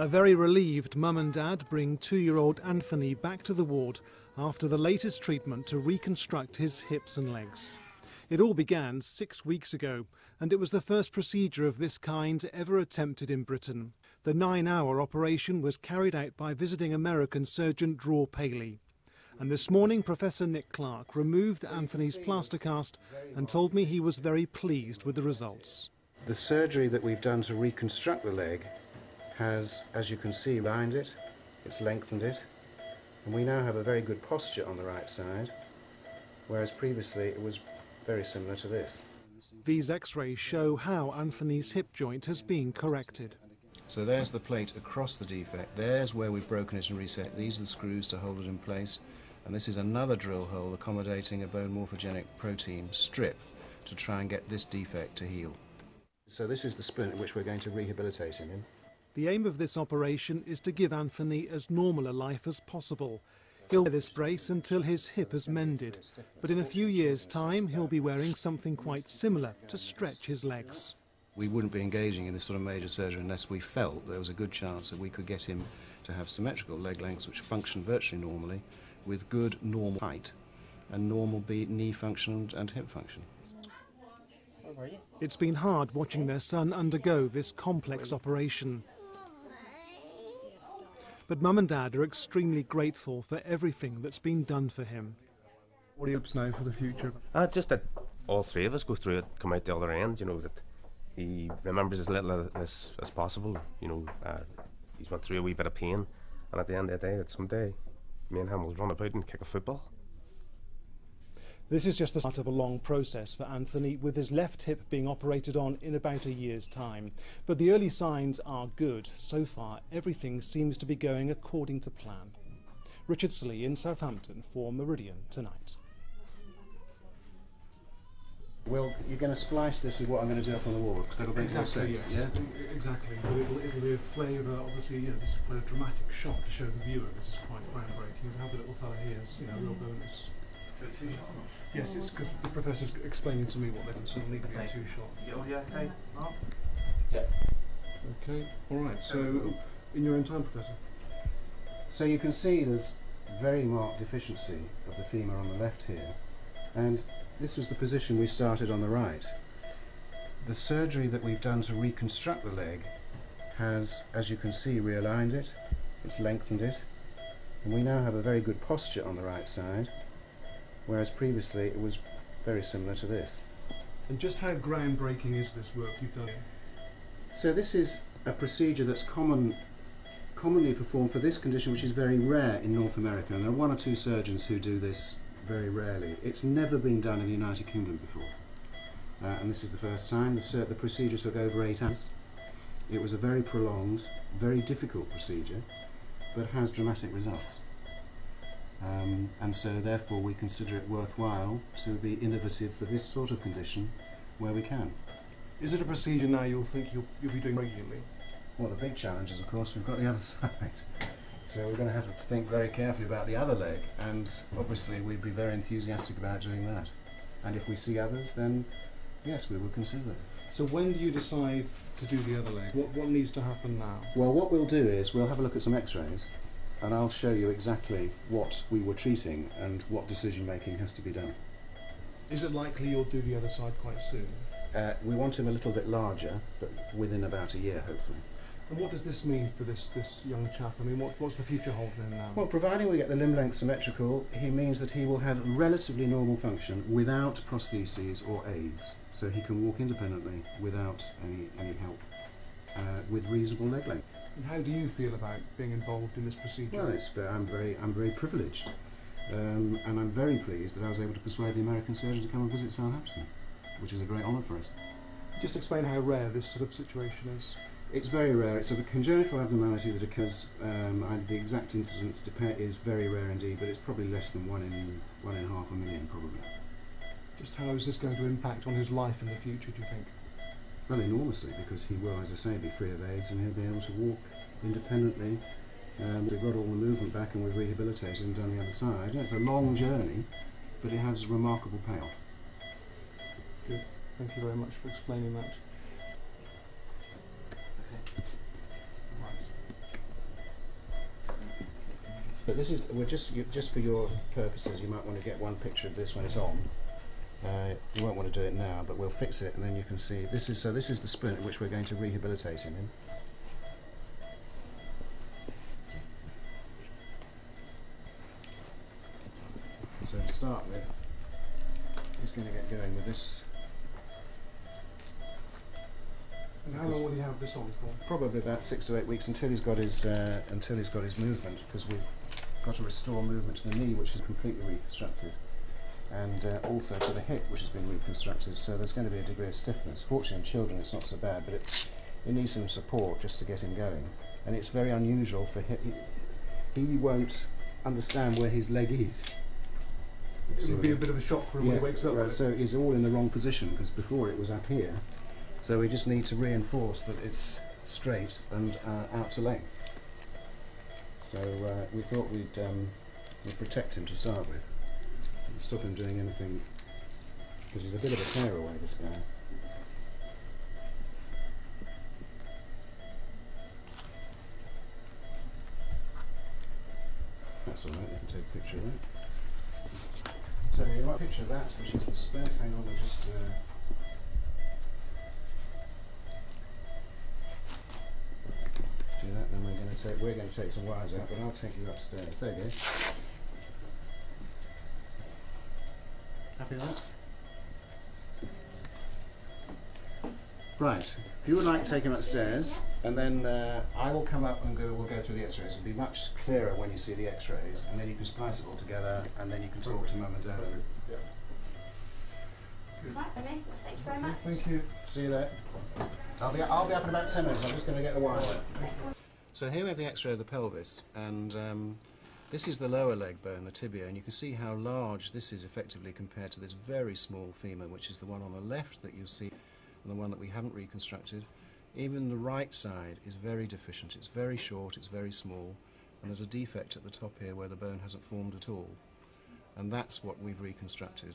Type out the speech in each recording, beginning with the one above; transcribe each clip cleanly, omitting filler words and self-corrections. A very relieved mum and dad bring 2-year-old Anthony back to the ward after the latest treatment to reconstruct his hips and legs. It all began 6 weeks ago, and it was the first procedure of this kind ever attempted in Britain. The 9-hour operation was carried out by visiting American surgeon Drew Paley. And this morning, Professor Nick Clarke removed Anthony's plaster cast and told me he was very pleased with the results. The surgery that we've done to reconstruct the leg has, as you can see, lined it, it's lengthened it, and we now have a very good posture on the right side, whereas previously it was very similar to this. These x-rays show how Anthony's hip joint has been corrected. So there's the plate across the defect, there's where we've broken it and reset, these are the screws to hold it in place, and this is another drill hole accommodating a bone morphogenic protein strip to try and get this defect to heal. So this is the splint which we're going to rehabilitate him in. The aim of this operation is to give Anthony as normal a life as possible. He'll wear this brace until his hip is mended, but in a few years' time he'll be wearing something quite similar to stretch his legs. We wouldn't be engaging in this sort of major surgery unless we felt there was a good chance that we could get him to have symmetrical leg lengths which function virtually normally, with good normal height and normal knee function and hip function. It's been hard watching their son undergo this complex operation. But Mum and Dad are extremely grateful for everything that's been done for him. What are your hopes now for the future? Just that all three of us go through it, come out the other end, you know, that he remembers as little of this as possible, you know. He's went through a wee bit of pain, and at the end of the day, that someday me and him will run about and kick a football. This is just the start of a long process for Anthony, with his left hip being operated on in about a year's time. But the early signs are good. So far, everything seems to be going according to plan. Richard Slee in Southampton for Meridian tonight. Well, you're going to splice this with what I'm going to do up on the wall, because that'll make exactly, sense, yes. Yeah? Exactly, but it'll be a flavour, obviously, yeah, this is quite a dramatic shot to show the viewer. This is quite groundbreaking. You'll have the little fella here, you know, a real bonus. Yes, it's because the professor's explaining to me what they sort of need to be too short. Yeah, okay, Mark? Yeah. Okay, all right, so in your own time, Professor. So you can see there's very marked deficiency of the femur on the left here, and this was the position we started on the right. The surgery that we've done to reconstruct the leg has, as you can see, realigned it, it's lengthened it, and we now have a very good posture on the right side, whereas previously it was very similar to this. And just how groundbreaking is this work you've done? So this is a procedure that's commonly performed for this condition, which is very rare in North America, and there are 1 or 2 surgeons who do this very rarely. It's never been done in the United Kingdom before, and this is the first time. The procedure took over 8 hours. It was a very prolonged, very difficult procedure, but has dramatic results. And so therefore we consider it worthwhile to be innovative for this sort of condition where we can. Is it a procedure now you'll think you'll be doing regularly? Well, the big challenge is, of course, we've got the other side. So we're going to have to think very carefully about the other leg, and obviously we'd be very enthusiastic about doing that. And if we see others, then yes, we will consider it. So when do you decide to do the other leg? What needs to happen now? Well, what we'll do is we'll have a look at some x-rays, and I'll show you exactly what we were treating and what decision making has to be done. Is it likely you'll do the other side quite soon? We want him a little bit larger, but within about a year, hopefully. And what does this mean for this young chap? I mean, what's the future hold for him now? Well, providing we get the limb length symmetrical, he means that he will have relatively normal function without prostheses or aids. So he can walk independently without any help, with reasonable leg length. And how do you feel about being involved in this procedure? Well, I'm very privileged, and I'm very pleased that I was able to persuade the American surgeon to come and visit Southampton, which is a great honour for us. Just explain how rare this sort of situation is. It's very rare. It's a congenital abnormality that occurs, and the exact incidence is very rare indeed, but it's probably less than 1 in 1.5 million, probably. Just how is this going to impact on his life in the future, do you think? Well, enormously, because he will, as I say, be free of AIDS, and he'll be able to walk independently. We've got all the movement back, and we've rehabilitated and done the other side. It's a long journey, but it has a remarkable payoff. Good. Thank you very much for explaining that. this is, we're just for your purposes, you might want to get one picture of this when it's on. You won't want to do it now, but we'll fix it, and then you can see this is, so this is the spoon at which we're going to rehabilitate him in. So to start with, he's going to get going with this. And how long will he have this on for? Probably about 6 to 8 weeks until he's got his movement, because we've got to restore movement to the knee, which is completely reconstructed, and also to the hip, which has been reconstructed. So there's going to be a degree of stiffness. Fortunately in children it's not so bad, but it needs some support just to get him going. And it's very unusual for him. He won't understand where his leg is. It would be a bit of a shock for him when he wakes up. Right, so he's all in the wrong position, because before it was up here. So we just need to reinforce that it's straight and out to length. So we thought we'd protect him to start with. Stop him doing anything, because he's a bit of a tear away, this guy. That's alright, you can take a picture of it. So you might picture that, which is the split. Hang on, I'll just do that, then we're going to take some wires out, but I'll take you upstairs. There you go. Happy with that? Right, if you would like to take him upstairs, and then I will come up and we'll go through the x-rays. It'll be much clearer when you see the x-rays, and then you can splice it all together, and then you can talk to Mum and Dad. Yeah. Right, Benny, thank you very much. Thank you. See you there. I'll be up in about 10 minutes. I'm just going to get the wire. So here we have the x-ray of the pelvis, and this is the lower leg bone, the tibia, and you can see how large this is effectively compared to this very small femur, which is the one on the left that you see and the one that we haven't reconstructed. Even the right side is very deficient. It's very short, it's very small, and there's a defect at the top here where the bone hasn't formed at all. And that's what we've reconstructed.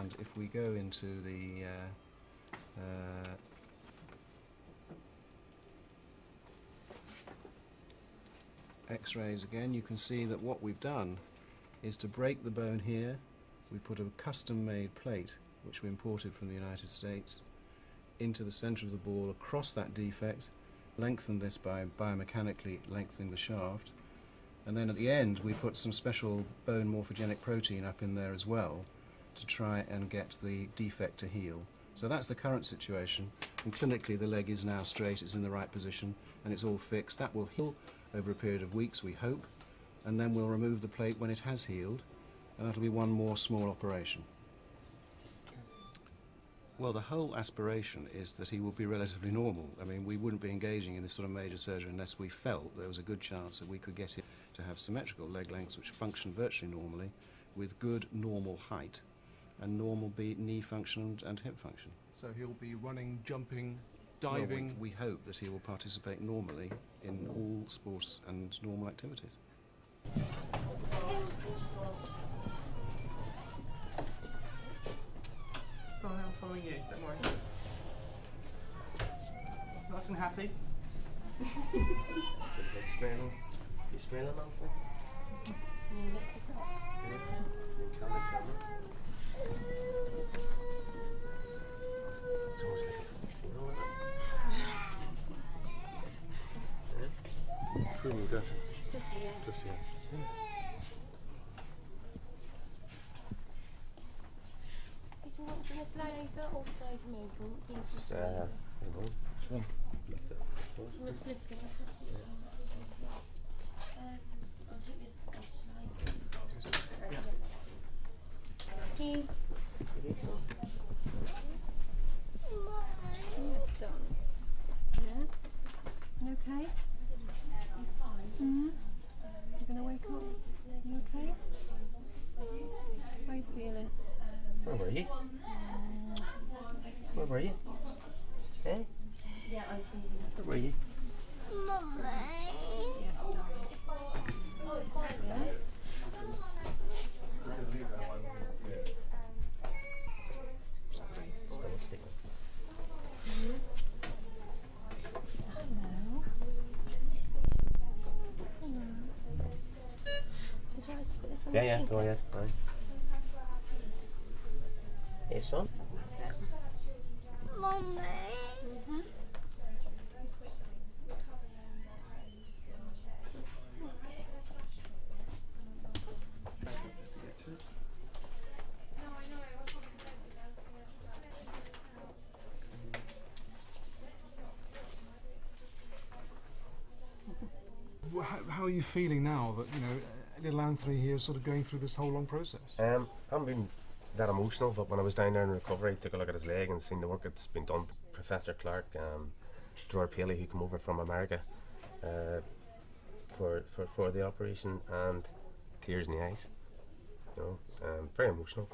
And if we go into the... x-rays again, you can see that what we've done is to break the bone here. We put a custom-made plate, which we imported from the United States, into the centre of the ball across that defect, lengthened this by biomechanically lengthening the shaft, and then at the end we put some special bone morphogenic protein up in there as well to try and get the defect to heal. So that's the current situation, and clinically the leg is now straight, it's in the right position, and it's all fixed. That will heal over a period of weeks, we hope, and then we'll remove the plate when it has healed, and that'll be one more small operation. Well, the whole aspiration is that he will be relatively normal. I mean, we wouldn't be engaging in this sort of major surgery unless we felt there was a good chance that we could get him to have symmetrical leg lengths which function virtually normally, with good normal height and normal knee function and hip function. So he'll be running, jumping, diving. We hope that he will participate normally in all sports and normal activities. So I'll follow you, don't worry. Nice and happy. You smell him, Alfie? It's always looking for you. Just here. Yeah. Did you want to be a slow over or slow to move? Which one? Lift it. Let's lift it. I'll take this off. Yeah. Thank you. That's done. Yeah? You okay? Mm-hmm. You're going to wake up? You okay? How are you feeling? Where were you? Where were you? Eh? Yeah, I was thinking. Where were you? Mummy. Yes, darling. Oh, it's fine. Hello. Yeah, go ahead. Fine. Hey, son. Mommy. Mm-hmm. How are you feeling now that, you know, little Anthony here is sort of going through this whole long process? I haven't been that emotional, but when I was down there in recovery, took a look at his leg and seen the work that's been done. Professor Clarke, Drew Paley, who came over from America for the operation, and tears in the eyes. You know, very emotional.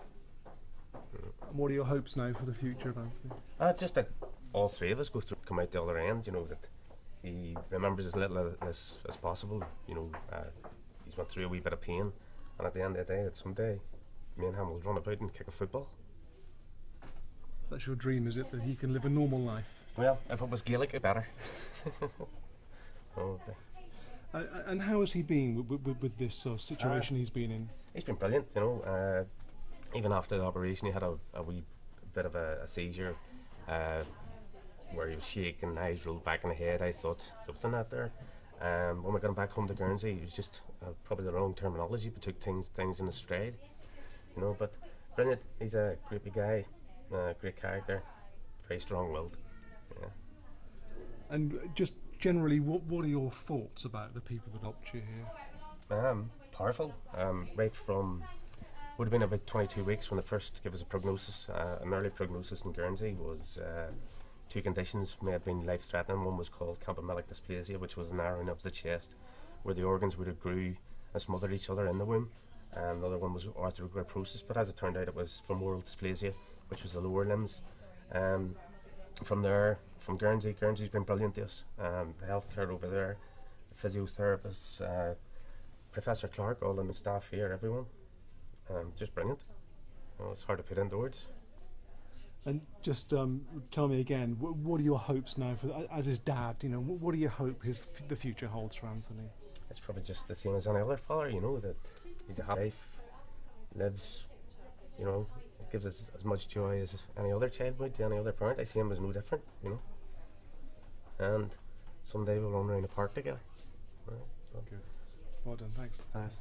And what are your hopes now for the future of Anthony? Just that all three of us come out the other end, you know, that he remembers as little as possible, you know. He's went through a wee bit of pain, and at the end of the day, that someday me and him will run about and kick a football. That's your dream, is it? That he can live a normal life? Well, if it was Gaelic, it'd be better. Okay. And how has he been with this sort of situation he's been in? He's been brilliant, you know. Even after the operation, he had a wee bit of a seizure where he was shaking, eyes rolled back in the head. I thought something that there. When we got him back home to Guernsey, it was just probably the wrong terminology, but took things in a stride. You know, but brilliant. He's a creepy guy, great character, very strong-willed. Yeah. And just generally, what are your thoughts about the people that helped you here? Powerful. Right from, would have been about 22 weeks when they first gave us a prognosis. An early prognosis in Guernsey was two conditions may have been life-threatening. One was called campomelic dysplasia, which was a narrowing of the chest, where the organs would have grew and smothered each other in the womb. Another one was arthrogryposis, but as it turned out, it was femoral dysplasia, which was the lower limbs. From there, from Guernsey, Guernsey's been brilliant to us. The healthcare over there, the physiotherapists, Professor Clarke, all of the staff here, everyone, just brilliant. You know, it's hard to put into words. And just tell me again, what are your hopes now for, as his dad? You know, what do you hope the future holds for Anthony? It's probably just the same as any other father, you know, that he's a happy life, lives, you know, gives us as much joy as any other child would to any other parent. I see him as no different, you know. And someday we'll run around the park together. Right, so. Good. Well done, thanks. Thanks.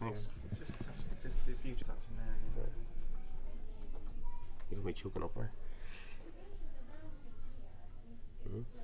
Just the future touching there. You know. You're going to be choking up there. Mm-hmm.